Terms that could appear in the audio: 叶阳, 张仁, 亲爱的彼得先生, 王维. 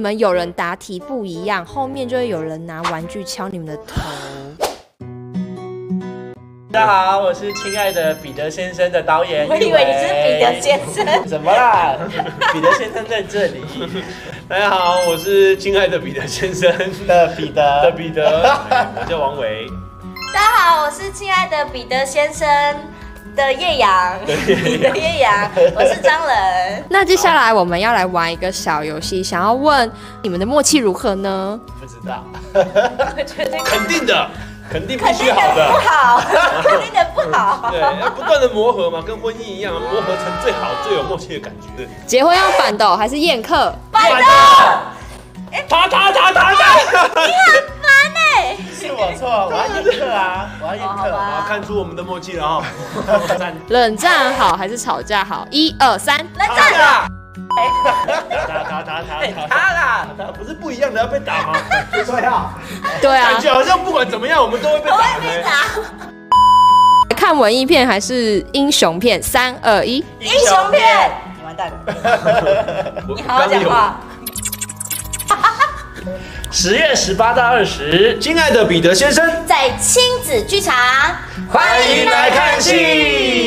你们有人答题不一样，后面就会有人拿玩具敲你们的头。大家好，我是亲爱的彼得先生的导演。我以为你是彼得先生。怎么啦？彼得先生在这里。大家好，我是亲爱的彼得先生的彼得，我叫王维。大家好，我是亲爱的彼得先生的叶阳，我是张仁。那接下来我们要来玩一个小游戏，想要问你们的默契如何呢？不知道，我觉得肯定的。肯定必须好的，不好，肯定的不好。对，要不断的磨合嘛，跟婚姻一样，磨合成最好、最有默契的感觉。结婚要板斗还是宴客？板斗。打。你很烦哎。是我错，我要宴客啊，好，看出我们的默契了啊。冷战好还是吵架好？1、2、3，冷战。打，不是不一样的要被打吗？对啊，感觉好像不管怎么样，我们都会被打。看文艺片还是英雄片？3、2、1，英雄片。你完蛋了！你好好讲话。10月18到20，亲爱的彼得先生在亲子剧场，欢迎来看戏。